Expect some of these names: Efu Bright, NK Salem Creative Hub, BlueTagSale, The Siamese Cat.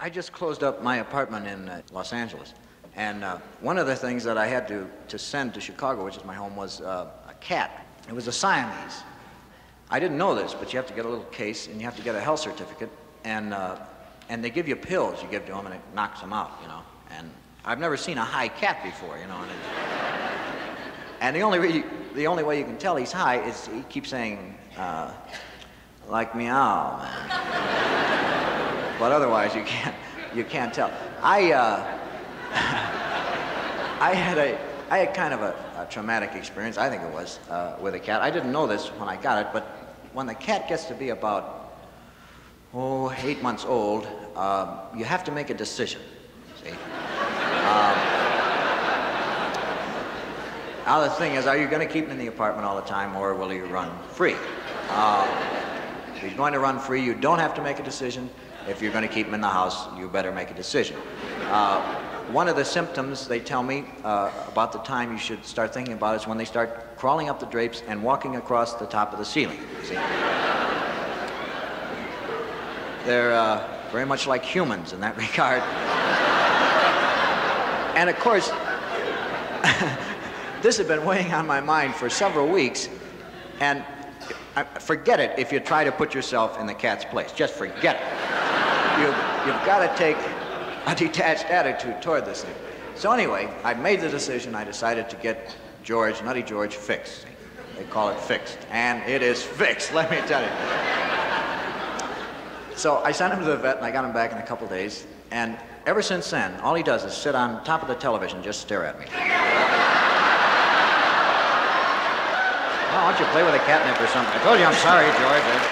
I just closed up my apartment in Los Angeles, and one of the things that I had to send to Chicago, which is my home, was a cat. It was a Siamese. I didn't know this, but you have to get a little case, and you have to get a health certificate, and they give you pills you give to them, and it knocks them out, you know. And I've never seen a high cat before, you know. And the only way you can tell he's high is he keeps saying, like meow, man. But otherwise, you can't tell. I had kind of a traumatic experience, I think it was, with a cat. I didn't know this when I got it, but when the cat gets to be about, 8 months old, you have to make a decision, see? Now the thing is, are you going to keep him in the apartment all the time, or will he run free? If he's going to run free, you don't have to make a decision. If you're going to keep him in the house, you better make a decision. One of the symptoms, they tell me, about the time you should start thinking about is when they start crawling up the drapes and walking across the top of the ceiling. See? They're very much like humans in that regard. And of course, this had been weighing on my mind for several weeks, and forget it if you try to put yourself in the cat's place. Just forget it. You've got to take a detached attitude toward this thing. So anyway, I made the decision. I decided to get George, Nutty George, fixed. They call it fixed, and it is fixed, let me tell you. So I sent him to the vet, and I got him back in a couple days, and ever since then, all he does is sit on top of the television, just stare at me. Why don't you play with a catnip or something? I told you, I'm sorry, George.